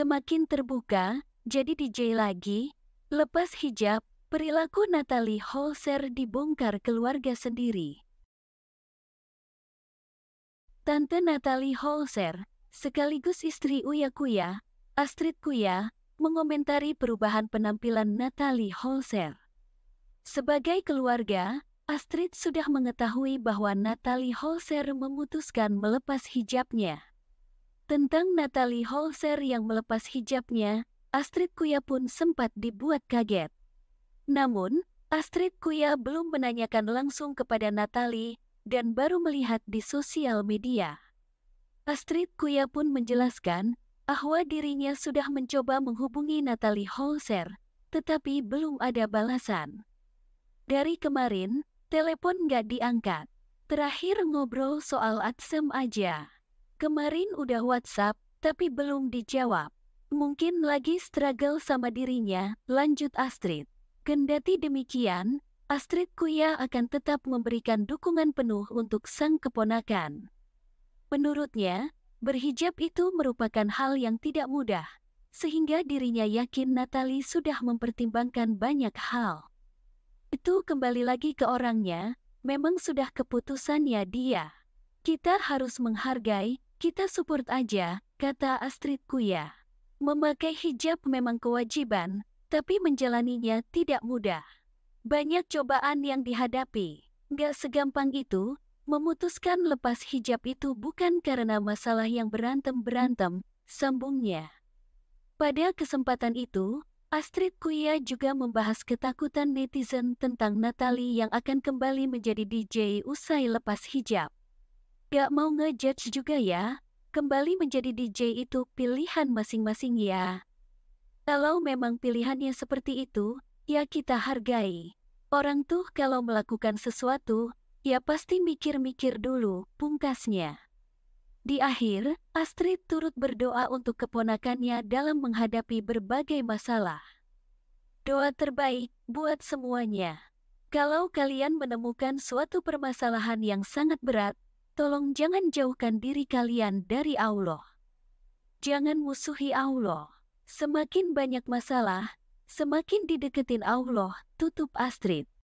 semakin terbuka, jadi DJ lagi. Lepas hijab, perilaku Nathalie Holscher dibongkar keluarga sendiri. Tante Nathalie Holscher, sekaligus istri Uya Kuya, Astrid Kuya, mengomentari perubahan penampilan Nathalie Holscher. Sebagai keluarga, Astrid sudah mengetahui bahwa Nathalie Holscher memutuskan melepas hijabnya. Tentang Nathalie Holscher yang melepas hijabnya, Astrid Kuya pun sempat dibuat kaget. Namun, Astrid Kuya belum menanyakan langsung kepada Nathalie dan baru melihat di sosial media. Astrid Kuya pun menjelaskan bahwa dirinya sudah mencoba menghubungi Nathalie Holscher, tetapi belum ada balasan. Dari kemarin, telepon nggak diangkat. Terakhir ngobrol soal Adzam aja. Kemarin udah WhatsApp, tapi belum dijawab. Mungkin lagi struggle sama dirinya, lanjut Astrid. Kendati demikian, Astrid Kuya akan tetap memberikan dukungan penuh untuk sang keponakan. Menurutnya, berhijab itu merupakan hal yang tidak mudah, sehingga dirinya yakin Nathalie sudah mempertimbangkan banyak hal. Itu kembali lagi ke orangnya, memang sudah keputusannya dia. Kita harus menghargai, kita support aja, kata Astrid Kuya. Memakai hijab memang kewajiban, tapi menjalaninya tidak mudah. Banyak cobaan yang dihadapi. Nggak segampang itu, memutuskan lepas hijab itu bukan karena masalah yang berantem-berantem, sambungnya. Pada kesempatan itu, Astrid Kuya juga membahas ketakutan netizen tentang Nathalie yang akan kembali menjadi DJ usai lepas hijab. Nggak mau ngejudge juga ya. Kembali menjadi DJ itu pilihan masing-masing ya. Kalau memang pilihannya seperti itu, ya kita hargai. Orang tuh kalau melakukan sesuatu, ya pasti mikir-mikir dulu, pungkasnya. Di akhir, Astrid turut berdoa untuk keponakannya dalam menghadapi berbagai masalah. Doa terbaik buat semuanya. Kalau kalian menemukan suatu permasalahan yang sangat berat, tolong jangan jauhkan diri kalian dari Allah. Jangan musuhi Allah. Semakin banyak masalah, semakin dideketin Allah, tutup Astrid.